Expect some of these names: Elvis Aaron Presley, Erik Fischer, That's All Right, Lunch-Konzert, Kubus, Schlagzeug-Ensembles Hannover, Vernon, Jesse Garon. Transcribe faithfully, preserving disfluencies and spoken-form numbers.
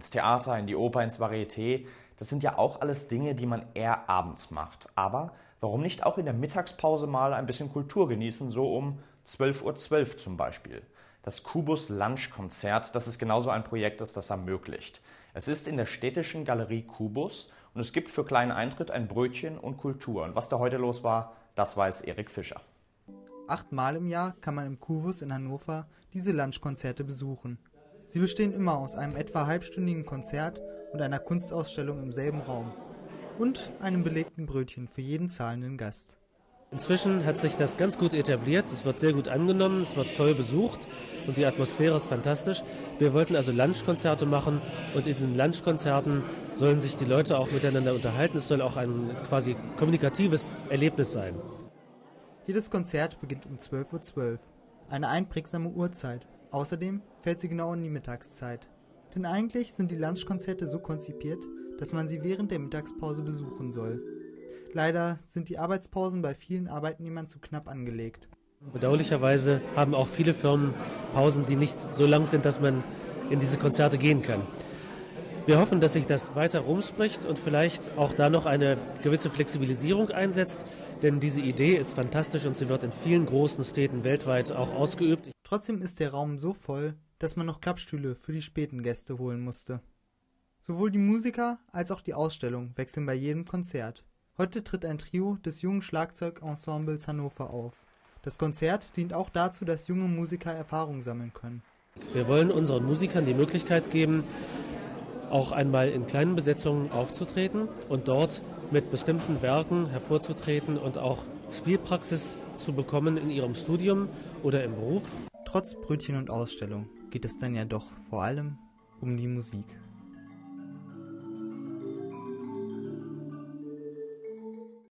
ins Theater, in die Oper, ins Varieté. Das sind ja auch alles Dinge, die man eher abends macht. Aber warum nicht auch in der Mittagspause mal ein bisschen Kultur genießen, so um zwölf Uhr zwölf zum Beispiel. Das Kubus Lunch-Konzert, das ist genauso ein Projekt, das das ermöglicht. Es ist in der städtischen Galerie Kubus und es gibt für kleinen Eintritt ein Brötchen und Kultur. Und was da heute los war, das weiß Erik Fischer. Achtmal im Jahr kann man im Kubus in Hannover diese Lunchkonzerte besuchen. Sie bestehen immer aus einem etwa halbstündigen Konzert und einer Kunstausstellung im selben Raum und einem belegten Brötchen für jeden zahlenden Gast. Inzwischen hat sich das ganz gut etabliert, es wird sehr gut angenommen, es wird toll besucht und die Atmosphäre ist fantastisch. Wir wollten also Lunchkonzerte machen und in diesen Lunchkonzerten sollen sich die Leute auch miteinander unterhalten. Es soll auch ein quasi kommunikatives Erlebnis sein. Jedes Konzert beginnt um zwölf Uhr zwölf, eine einprägsame Uhrzeit. Außerdem fällt sie genau in die Mittagszeit. Denn eigentlich sind die Lunchkonzerte so konzipiert, dass man sie während der Mittagspause besuchen soll. Leider sind die Arbeitspausen bei vielen Arbeitnehmern zu knapp angelegt. Bedauerlicherweise haben auch viele Firmen Pausen, die nicht so lang sind, dass man in diese Konzerte gehen kann. Wir hoffen, dass sich das weiter rumspricht und vielleicht auch da noch eine gewisse Flexibilisierung einsetzt, denn diese Idee ist fantastisch und sie wird in vielen großen Städten weltweit auch ausgeübt. Trotzdem ist der Raum so voll, dass man noch Klappstühle für die späten Gäste holen musste. Sowohl die Musiker als auch die Ausstellung wechseln bei jedem Konzert. Heute tritt ein Trio des jungen Schlagzeug-Ensembles Hannover auf. Das Konzert dient auch dazu, dass junge Musiker Erfahrung sammeln können. Wir wollen unseren Musikern die Möglichkeit geben, auch einmal in kleinen Besetzungen aufzutreten und dort mit bestimmten Werken hervorzutreten und auch Spielpraxis zu bekommen in ihrem Studium oder im Beruf. Trotz Brötchen und Ausstellung geht es dann ja doch vor allem um die Musik.